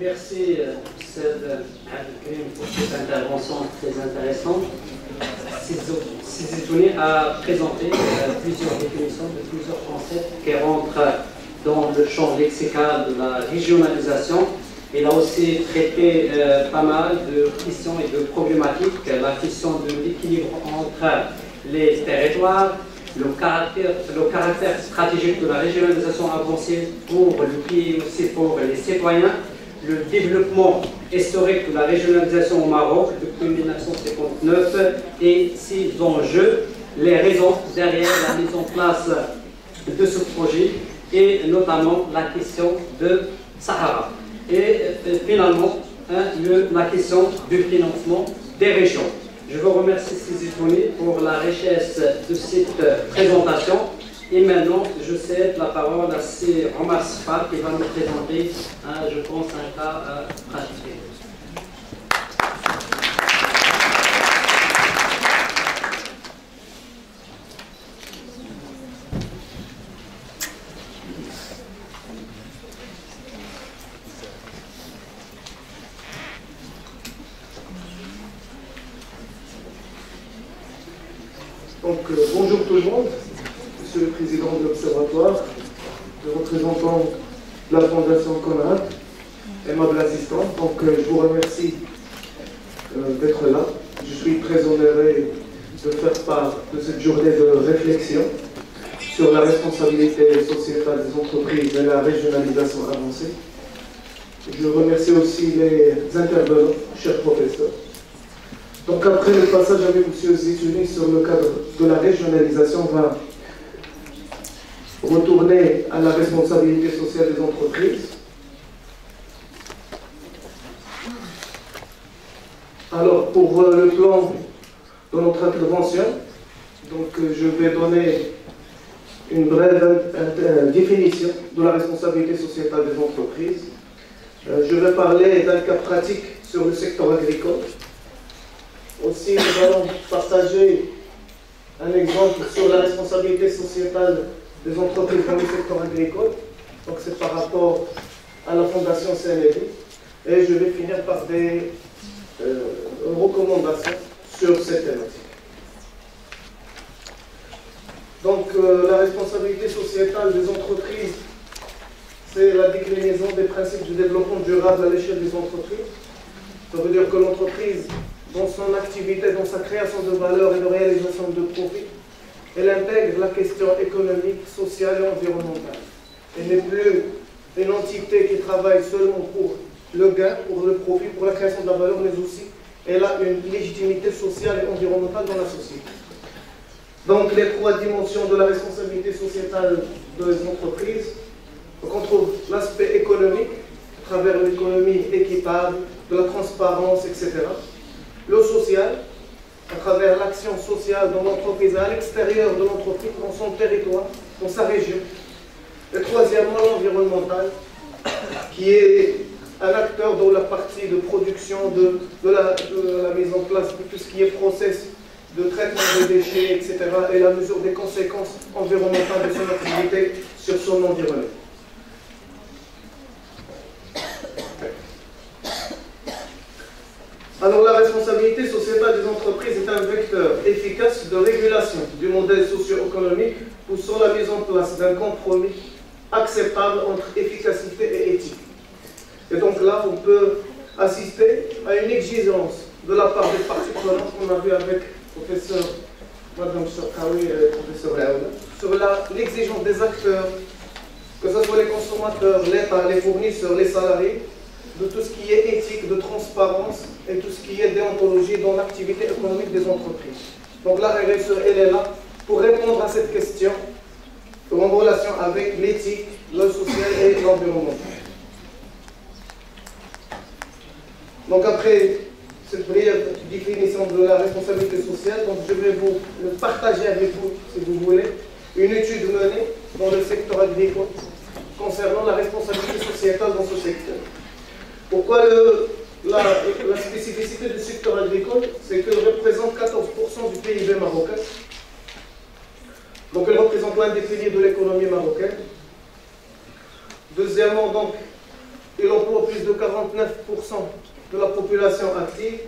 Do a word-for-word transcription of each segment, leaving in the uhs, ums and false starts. Merci, Seb Abdelkrim, pour cette intervention très intéressante. Sizitouni a présenté plusieurs définitions de plusieurs concepts qui rentrent dans le champ lexical de la régionalisation. Il a aussi traité euh, pas mal de questions et de problématiques, la question de l'équilibre entre les territoires, le caractère, le caractère stratégique de la régionalisation avancée pour le pays et aussi pour les citoyens, le développement historique de la régionalisation au Maroc depuis mille neuf cent cinquante-neuf et ses enjeux, les raisons derrière la mise en place de ce projet et notamment la question de Sahara. Et finalement, hein, le, la question du financement des régions. Je vous remercie Sizitouni pour la richesse de cette présentation. Et maintenant, je cède la parole à C. Omar Sfar qui va nous présenter, hein, je pense, un cas euh, pratique. Donc, euh, bonjour tout le monde, monsieur le président de l'Observatoire, le représentant de la Fondation Conrad, aimable assistant. Donc, euh, je vous remercie euh, d'être là. Je suis très honoré de faire part de cette journée de réflexion sur la responsabilité sociétale des entreprises et la régionalisation avancée. Je remercie aussi les intervenants, chers professeurs. Donc après le passage avec M. Sizitouni sur le cadre de la régionalisation, on va retourner à la responsabilité sociale des entreprises. Alors pour le plan de notre intervention, donc je vais donner une brève définition de la responsabilité sociétale des entreprises. Je vais parler d'un cas pratique sur le secteur agricole. Aussi, nous allons partager un exemple sur la responsabilité sociétale des entreprises dans le secteur agricole. Donc, c'est par rapport à la Fondation Sénédicte. Et je vais finir par des euh, recommandations sur cette thématique. Donc, euh, la responsabilité sociétale des entreprises, c'est la déclinaison des principes du développement durable à l'échelle des entreprises. Ça veut dire que l'entreprise, dans son activité, dans sa création de valeur et de réalisation de profits, elle intègre la question économique, sociale et environnementale. Elle n'est plus une entité qui travaille seulement pour le gain, pour le profit, pour la création de la valeur, mais aussi elle a une légitimité sociale et environnementale dans la société. Donc les trois dimensions de la responsabilité sociétale des entreprises, on trouve l'aspect économique, à travers l'économie équitable, de la transparence, et cetera. Le social, à travers l'action sociale dans l'entreprise, à l'extérieur de l'entreprise, dans son territoire, dans sa région. Et troisièmement, l'environnemental, qui est un acteur dans la partie de production, de, de, la, de la mise en place de tout ce qui est process de traitement des déchets, et cetera, et la mesure des conséquences environnementales de son activité sur son environnement. Alors la responsabilité sociétale des entreprises est un vecteur efficace de régulation du modèle socio-économique poussant la mise en place d'un compromis acceptable entre efficacité et éthique. Et donc là, on peut assister à une exigence de la part des parties prenantes qu'on a vu avec le professeur Madame Sorkaoui et le professeur Réaoula sur l'exigence des acteurs, que ce soit les consommateurs, l'État, les fournisseurs, les salariés, de tout ce qui est éthique, de transparence et tout ce qui est déontologie dans l'activité économique des entreprises. Donc la R S E, elle est là pour répondre à cette question en relation avec l'éthique, le social et l'environnement. Donc après cette brève définition de la responsabilité sociale, donc je vais vous partager avec vous, si vous voulez, une étude menée dans le secteur agricole concernant la responsabilité sociétale dans ce secteur. Pourquoi le, la, la spécificité du secteur agricole, c'est qu'elle représente quatorze pour cent du P I B marocain. Donc elle représente l'un des piliers de l'économie marocaine. Deuxièmement, donc, que l'emploi plus de quarante-neuf pour cent de la population active.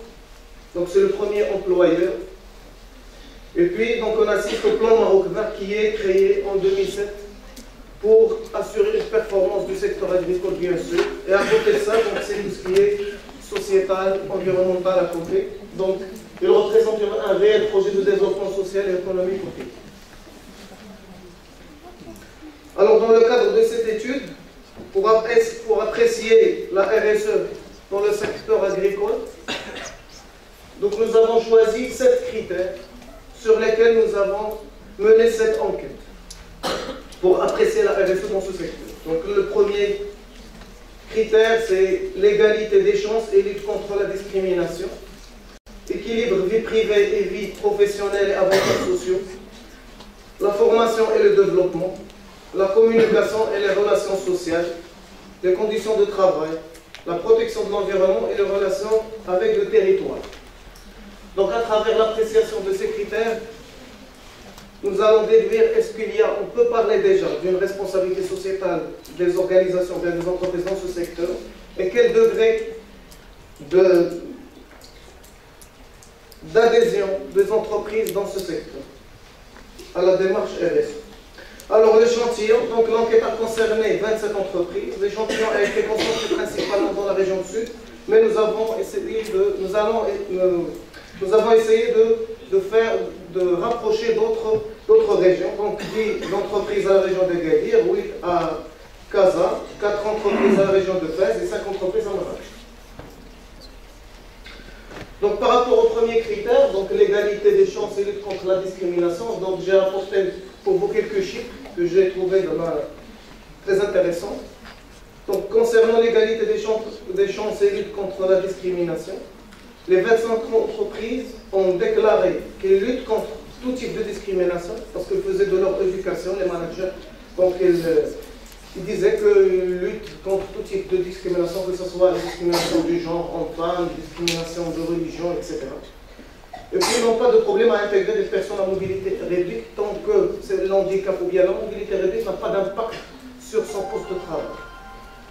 Donc c'est le premier employeur. Et puis donc on assiste au plan Maroc vert qui est créé en deux mille sept pour assurer une performance du secteur agricole bien sûr. Et à côté de ça, c'est tout ce qui est sociétal, environnemental à côté. Donc il représente un réel projet de développement social et économique au pays. Alors dans le cadre de cette étude, pour apprécier, pour apprécier la R S E dans le secteur agricole, donc nous avons choisi sept critères sur lesquels nous avons mené cette enquête pour apprécier la R S E dans ce secteur. Donc le premier critère, c'est l'égalité des chances et lutte contre la discrimination, équilibre vie privée et vie professionnelle et avantages sociaux, la formation et le développement, la communication et les relations sociales, les conditions de travail, la protection de l'environnement et les relations avec le territoire. Donc à travers l'appréciation de ces critères, nous allons déduire est-ce qu'il y a, on peut parler déjà d'une responsabilité sociétale des organisations, des entreprises dans ce secteur, et quel degré d'adhésion de, des entreprises dans ce secteur à la démarche R S E. Alors l'échantillon, donc l'enquête a concerné vingt-sept entreprises, l'échantillon a été concentré principalement dans la région du Sud, mais nous avons essayé de, nous allons, nous, nous avons essayé de, de faire, de rapprocher d'autres régions, donc dix entreprises à la région de Gadir, huit à Casa, quatre entreprises à la région de Fès et cinq entreprises à Marrakech. Donc par rapport au premier critère, donc l'égalité des chances et lutte contre la discrimination, donc j'ai apporté pour vous quelques chiffres que j'ai trouvés très intéressants. Donc concernant l'égalité des chances, des chances et lutte contre la discrimination, les vingt-cinq entreprises ont déclaré qu'elles luttent contre tout type de discrimination parce qu'elles faisaient de leur éducation, les managers, donc elles, ils disaient qu'elles luttent contre tout type de discrimination, que ce soit la discrimination du genre en femme, discrimination de religion, et cetera. Et puis ils n'ont pas de problème à intégrer des personnes à mobilité réduite tant que l'handicap ou bien la mobilité réduite n'a pas d'impact sur son poste de travail.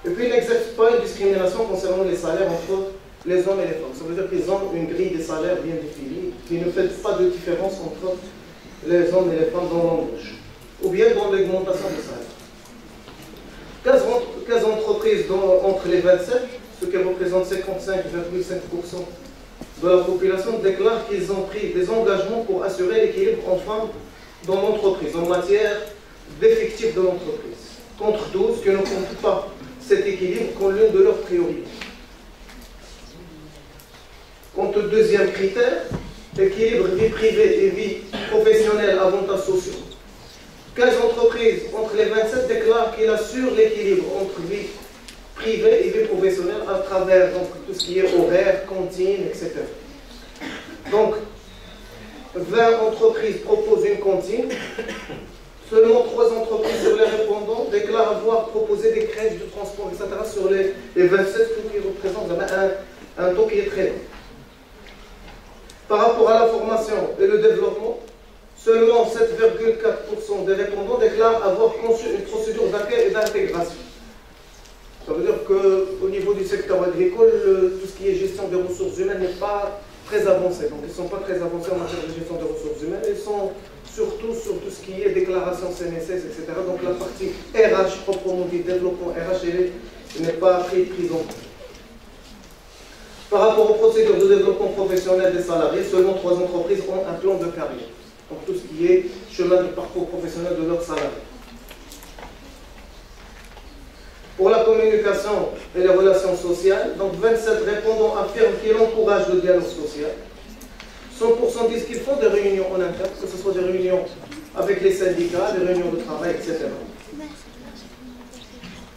Et puis ils n'exercent pas une discrimination concernant les salaires entre les hommes et les femmes. Ça veut dire qu'ils ont une grille de salaires bien définie qui ne fait pas de différence entre les hommes et les femmes dans l'embauche ou bien dans l'augmentation des salaires. quinze entreprises dans, entre les vingt-sept, ce qui représente cinquante-cinq virgule cinq pour cent de la population, déclarent qu'ils ont pris des engagements pour assurer l'équilibre en femmes dans l'entreprise, en matière d'effectifs de l'entreprise, contre douze qui ne comptent pas cet équilibre comme l'une de leurs priorités. Quant au deuxième critère, équilibre vie privée et vie professionnelle, avantages sociaux, quinze entreprises entre les vingt-sept déclarent qu'il assure l'équilibre entre vie privée et vie professionnelle à travers donc, tout ce qui est horaire, cantine, et cetera. Donc, vingt entreprises proposent une cantine. Seulement trois entreprises sur les répondants déclarent avoir proposé des crèches de transport, et cetera sur les, les vingt-sept, ce qui représente un, un taux qui est très long. Par rapport à la formation et le développement, seulement sept virgule quatre pour cent des répondants déclarent avoir conçu une procédure d'accueil et d'intégration. Ça veut dire qu'au niveau du secteur agricole, le, tout ce qui est gestion des ressources humaines n'est pas très avancé. Donc ils ne sont pas très avancés en matière de gestion des ressources humaines. Ils sont surtout sur tout ce qui est déclaration C N S S, et cetera. Donc la partie R H, proprement dit, développement R H, n'est pas prise en compte. Par rapport aux procédures de développement professionnel des salariés, seulement trois entreprises ont un plan de carrière. Pour tout ce qui est chemin de parcours professionnel de leurs salariés. Pour la communication et les relations sociales, donc vingt-sept répondants affirment qu'ils encouragent le dialogue social. cent pour cent disent qu'ils font des réunions en interne, que ce soit des réunions avec les syndicats, des réunions de travail, et cetera.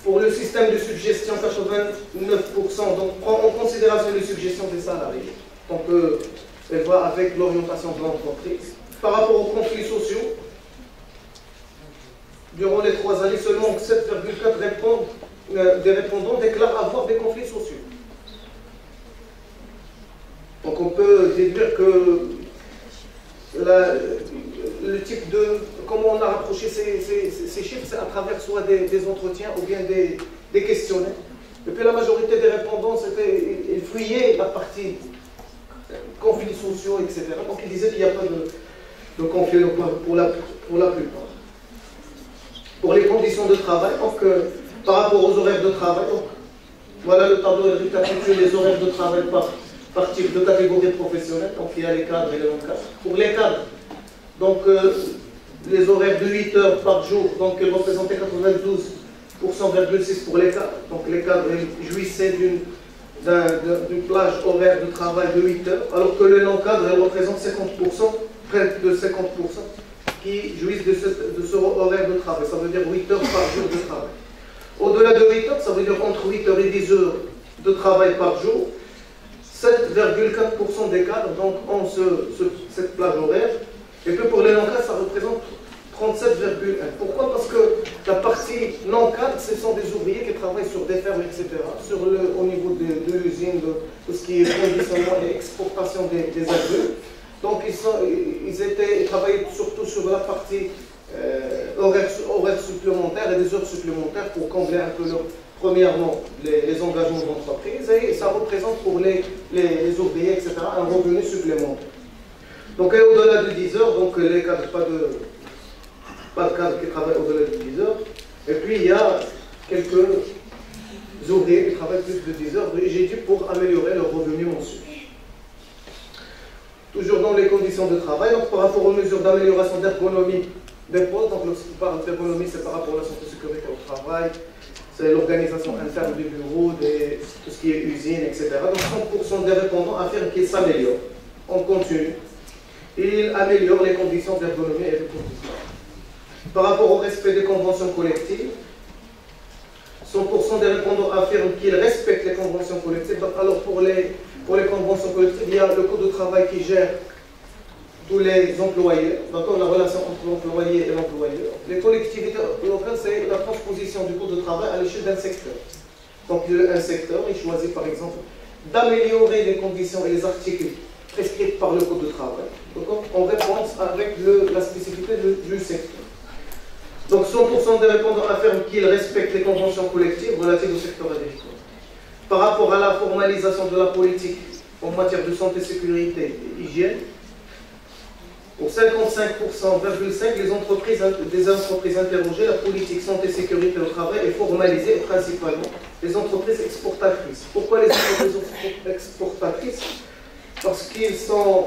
Pour le système de suggestion, quatre-vingt-neuf pour cent donc, prend en considération les suggestions des salariés. Donc, euh, elle va avec l'orientation de l'entreprise. Par rapport aux conflits sociaux, durant les trois années, seulement sept virgule quatre des répondants déclarent avoir des conflits sociaux. Donc on peut déduire que la, le type de... Comment on a rapproché ces, ces, ces chiffres, c'est à travers soit des, des entretiens ou bien des, des questionnaires. Et puis la majorité des répondants, c'était, ils fuyaient la partie conflits sociaux, et cetera. Donc ils disaient qu'il n'y a pas de, de conflit pour la, pour la plupart. Pour les conditions de travail, donc, euh, par rapport aux horaires de travail, donc, voilà le tableau récapitulatif des horaires de travail par, par type de catégorie professionnelle. Donc il y a les cadres et les non-cadres. Pour les cadres, donc euh, les horaires de huit heures par jour, donc ils représentaient quatre-vingt-douze virgule six pour cent pour les cadres. Donc les cadres jouissaient d'une d'une plage horaire de travail de huit heures, alors que les non-cadres représentent cinquante pour cent, près de cinquante pour cent, qui jouissent de ce, de ce horaire de travail. Ça veut dire huit heures par jour de travail. Au-delà de huit heures, ça veut dire entre huit heures et dix heures de travail par jour, sept virgule quatre pour cent des cadres donc, ont ce, ce, cette plage horaire. Et que pour les non-cadres, ça représente trente-sept virgule un. Pourquoi? Parce que la partie non-cadre, ce sont des ouvriers qui travaillent sur des fermes, et cetera, sur le, au niveau de, de l'usine, de, de ce qui est conditionnement et exportation des, des agrumes. Donc ils, sont, ils, étaient, ils travaillaient surtout sur la partie euh, horaire, horaire supplémentaire et des heures supplémentaires pour combler un peu leur, premièrement les, les engagements d'entreprise, et ça représente pour les, les, les ouvriers, et cetera, un revenu supplémentaire. Donc au-delà de dix heures, donc les cadres, pas de, pas de cadres qui travaillent au-delà de dix heures. Et puis il y a quelques ouvriers qui travaillent plus de dix heures, j'ai dit pour améliorer leur revenu mensuel. Toujours dans les conditions de travail, donc par rapport aux mesures d'amélioration d'ergonomie des postes, donc lorsqu'on parle d'ergonomie, c'est par rapport à la santé et sécurité au travail, c'est l'organisation interne des bureaux, des, tout ce qui est usine, et cetera. Donc cent pour cent des répondants affirment qu'ils s'améliorent. On continue. Il améliore les conditions d'ergonomie et de conditions. Par rapport au respect des conventions collectives, cent pour cent des répondants affirment qu'ils respectent les conventions collectives. Alors pour les, pour les conventions collectives, il y a le code de travail qui gère tous les employés, d'accord, la relation entre l'employé et l'employeur. Les collectivités locales, c'est la transposition du code de travail à l'échelle d'un secteur. Donc un secteur, il choisit par exemple d'améliorer les conditions et les articles prescrites par le code de travail, d'accord, en réponse avec le, la spécificité de, du secteur. Donc cent pour cent des répondants affirment qu'ils respectent les conventions collectives relatives au secteur agricole. Par rapport à la formalisation de la politique en matière de santé, sécurité et hygiène, pour cinquante-cinq virgule cinq pour cent, les entreprises, des entreprises interrogées, la politique santé, sécurité au travail est formalisée principalement les entreprises exportatrices. Pourquoi les entreprises exportatrices? Parce qu'ils sont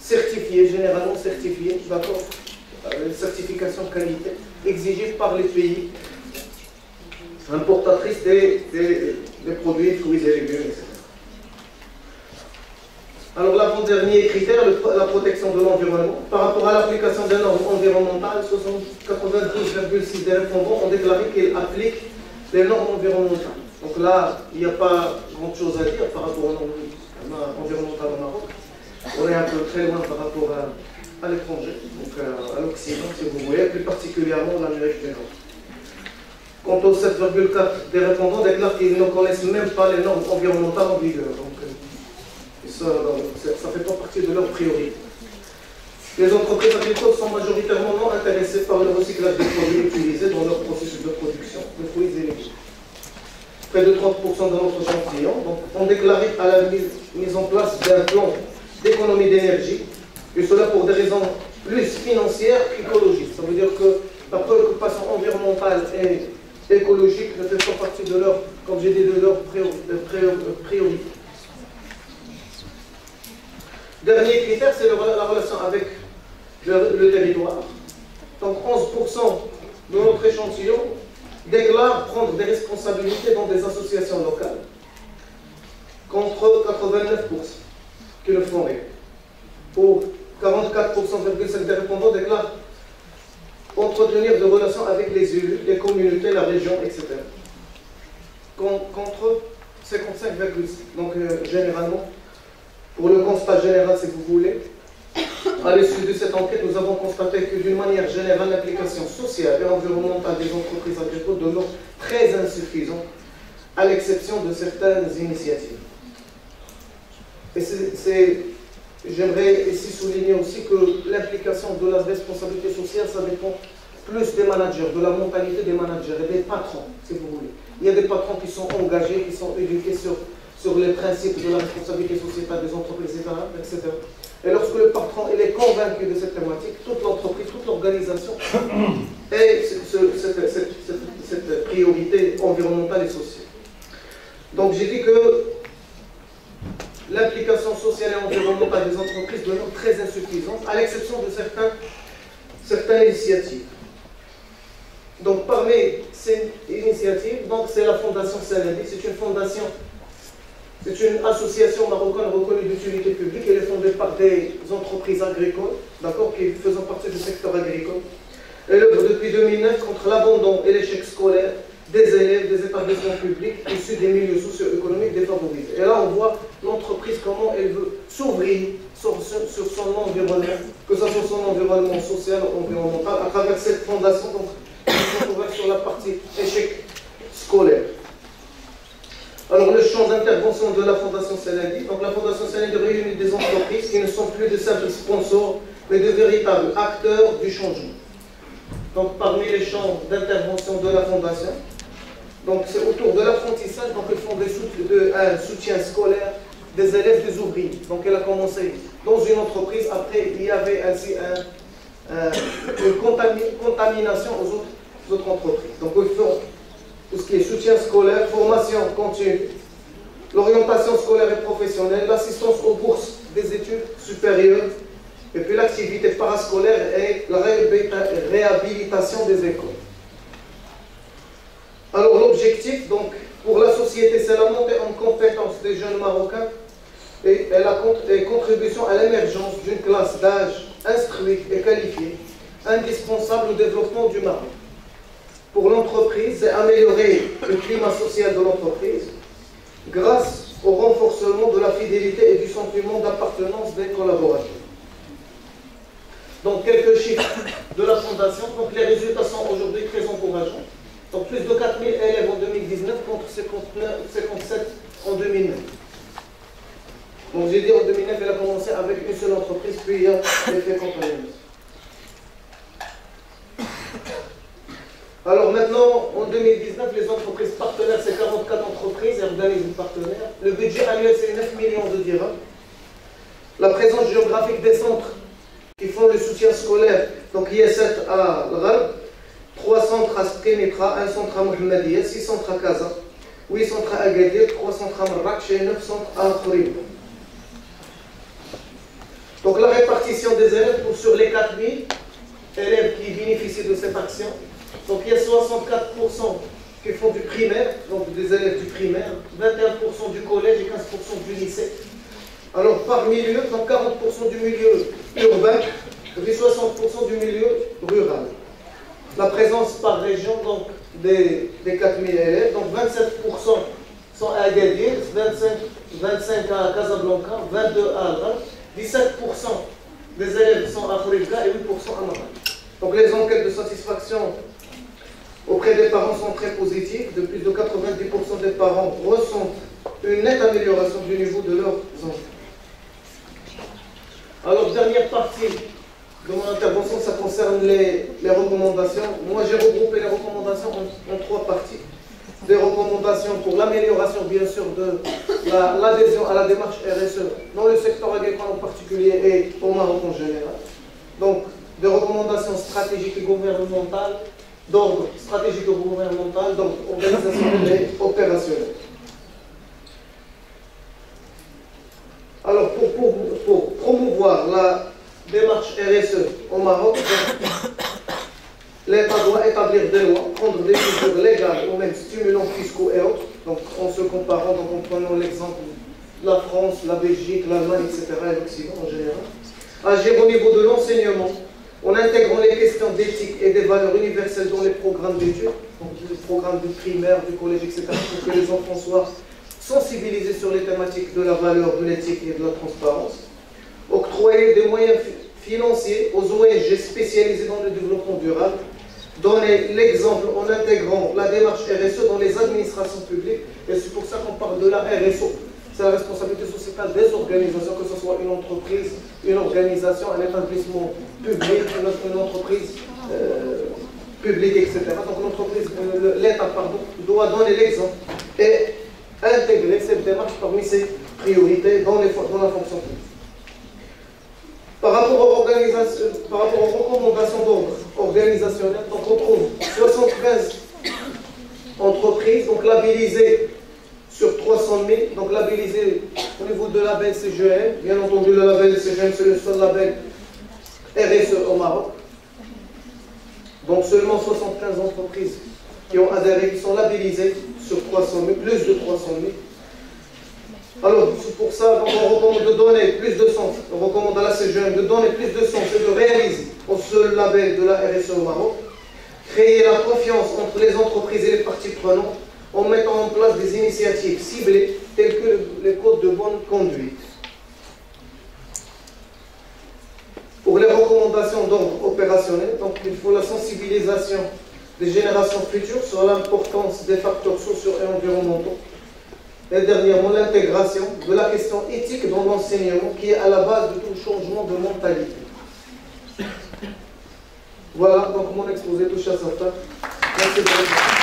certifiés, généralement certifiés, d'accord, une certification qualité exigée par les pays importatrices des, des, des produits, fruits et légumes, et cetera. Alors l'avant-dernier critère, le, la protection de l'environnement. Par rapport à l'application des normes environnementales, quatre-vingt-douze virgule six pour cent des répondants ont déclaré qu'ils appliquent les normes environnementales. Donc là, il n'y a pas grand-chose à dire par rapport aux normes environnementales au Maroc. On est un peu très loin par rapport à... à l'étranger, donc à, à l'Occident, si vous voulez, plus particulièrement en Amérique du Nord. Quant aux sept virgule quatre pour cent des répondants déclarent qu'ils ne connaissent même pas les normes environnementales en vigueur, donc euh, ça ne fait pas partie de leurs priorités. Les entreprises agricoles sont majoritairement non intéressées par le recyclage des produits utilisés dans leur processus de production de fruits et légumes. Près de trente pour cent de notre échantillon ont déclaré à la mise, mise en place d'un plan d'économie d'énergie. Et cela pour des raisons plus financières qu'écologiques. Ça veut dire que la préoccupation environnementale et écologique ne fait pas partie de leur, comme j'ai dit, de leur priorité. Dernier critère, c'est la relation avec le, le territoire. Donc onze pour cent de notre échantillon déclarent prendre des responsabilités dans des associations locales, contre quatre-vingt-neuf pour cent qui le font rien. Pour quarante-quatre virgule cinq pour cent des répondants déclarent entretenir de relations avec les élus, les communautés, la région, et cetera. Contre cinquante-cinq virgule six pour cent. Donc euh, généralement, pour le constat général, si vous voulez, à l'issue de cette enquête, nous avons constaté que d'une manière générale, l'application sociale et environnementale des entreprises agricoles demeure très insuffisante, à l'exception de certaines initiatives. Et c'est... J'aimerais ici souligner aussi que l'implication de la responsabilité sociale, ça dépend plus des managers, de la mentalité des managers et des patrons, si vous voulez. Il y a des patrons qui sont engagés, qui sont éduqués sur, sur les principes de la responsabilité sociétale des entreprises, et cetera. Et lorsque le patron il est convaincu de cette thématique, toute l'entreprise, toute l'organisation et ce, ce, cette, cette, cette, cette priorité environnementale et sociale. Donc j'ai dit que l'implication sociale et environnementale des entreprises demeure très insuffisante, à l'exception de certains, certaines initiatives. Donc parmi ces initiatives, c'est la Fondation Saladi, c'est une fondation, c'est une association marocaine reconnue d'utilité publique. Elle est fondée par des entreprises agricoles, d'accord, qui faisant partie du secteur agricole. Elle œuvre depuis deux mille neuf contre l'abandon et l'échec scolaire des élèves des établissements publics issus des milieux socio-économiques défavorisés. Et là, on voit l'entreprise comment elle veut s'ouvrir sur, sur, sur son environnement, que ce soit son environnement social ou environnemental, à travers cette fondation. Donc, on se trouve sur la partie échec scolaire. Alors, le champ d'intervention de la Fondation Saladi. Donc, la Fondation Saladi réunit des entreprises qui ne sont plus de simples sponsors, mais de véritables acteurs du changement. Donc, parmi les champs d'intervention de la Fondation, donc c'est autour de l'apprentissage. Donc, ils font des soutiens, de, un soutien scolaire des élèves des ouvriers. Donc, elle a commencé dans une entreprise. Après, il y avait ainsi un, un, une contamination aux autres, aux autres entreprises. Donc, ils font tout ce qui est soutien scolaire, formation continue, l'orientation scolaire et professionnelle, l'assistance aux bourses des études supérieures, et puis l'activité parascolaire et la réhabilitation des écoles. Alors l'objectif donc pour la société, c'est la montée en compétence des jeunes Marocains et, et la et contribution à l'émergence d'une classe d'âge instruite et qualifiée, indispensable au développement du Maroc. Pour l'entreprise, c'est améliorer le climat social de l'entreprise grâce au renforcement de la fidélité et du sentiment d'appartenance des collaborateurs. Donc, quelques chiffres de la Fondation. Donc, les résultats sont aujourd'hui très encourageants. Donc, plus de quatre mille élèves en deux mille dix-neuf contre cinquante-sept en deux mille neuf. Donc, j'ai dit en deux mille neuf, elle a commencé avec une seule entreprise, puis il y a l'effet compagnonniste. Alors maintenant, en deux mille dix-neuf, les entreprises partenaires, c'est quarante-quatre entreprises et organismes partenaires. Le budget annuel, c'est neuf millions de dirhams. La présence géographique des centres qui font le soutien scolaire, donc il y a sept à L'Gharb, trois centres à Skenitra, un centre à Mohammedia, six centres à Kaza, huit centres à Agadir, trois centres à Marrakech et neuf centres à Khourib. Donc la répartition des élèves pour sur les quatre mille élèves qui bénéficient de cette action. Donc il y a soixante-quatre pour cent qui font du primaire, donc des élèves du primaire, vingt et un pour cent du collège et quinze pour cent du lycée. Alors par milieu, donc quarante pour cent du milieu urbain et soixante pour cent du milieu rural. La présence par région donc, des, des quatre mille élèves, donc vingt-sept pour cent sont à Agadir, vingt-cinq, vingt-cinq à Casablanca, vingt-deux à Alba, dix-sept pour cent des élèves sont à Khouribga et huit pour cent à Maroc. Donc les enquêtes de satisfaction auprès des parents sont très positives. De plus de quatre-vingt-dix pour cent des parents ressentent une nette amélioration du niveau de leurs enfants. Alors, dernière partie de mon intervention, ça concerne les, les recommandations. Moi, j'ai regroupé les recommandations en, en trois parties. Des recommandations pour l'amélioration, bien sûr, de l'adhésion la, à la démarche R S E, dans le secteur agricole en particulier et au Maroc en général. Donc, des recommandations stratégiques et gouvernementales, d'ordre stratégique et gouvernemental, donc organisationnel et opérationnel. Alors, pour, pour, pour promouvoir la démarche R S E au Maroc, l'État doit établir des lois, prendre des mesures légales ou même stimulants fiscaux et autres, donc en se comparant, donc en prenant l'exemple de la France, la Belgique, l'Allemagne, et cetera, et l'Occident en général. Agir au niveau de l'enseignement, en intégrant les questions d'éthique et des valeurs universelles dans les programmes d'études, donc les programmes de primaire, du collège, et cetera, pour que les enfants soient sensibiliser sur les thématiques de la valeur, de l'éthique et de la transparence, octroyer des moyens financiers aux O N G spécialisées dans le développement durable, donner l'exemple en intégrant la démarche R S E dans les administrations publiques, et c'est pour ça qu'on parle de la R S O. C'est la responsabilité sociétale des organisations, que ce soit une entreprise, une organisation, un établissement public, une entreprise euh, publique, et cetera. Donc l'entreprise, l'État, pardon, doit donner l'exemple et intégrer cette démarche parmi ses priorités dans, les, dans la fonction publique. Par rapport aux, organisations, par rapport aux recommandations d'ordre organisationnel, donc on trouve soixante-quinze entreprises donc labellisées sur trois cent mille, donc labellisées au niveau de label C G M. Bien entendu, le label C G M, c'est le seul label R S E au Maroc. Donc seulement soixante-quinze entreprises qui ont adhéré, qui sont labellisées sur trois cent mille, plus de trois cent mille. Alors, c'est pour ça qu'on recommande de donner plus de sens, on recommande à la C G M de donner plus de sens et de réaliser au seul label de la R S E au Maroc, créer la confiance entre les entreprises et les parties prenantes en mettant en place des initiatives ciblées telles que les codes de bonne conduite. Pour les recommandations d'ordre opérationnel, donc il faut la sensibilisation des générations futures sur l'importance des facteurs sociaux et environnementaux. Et dernièrement, l'intégration de la question éthique dans l'enseignement qui est à la base de tout changement de mentalité. Voilà, donc mon exposé touche à sa fin. Merci beaucoup.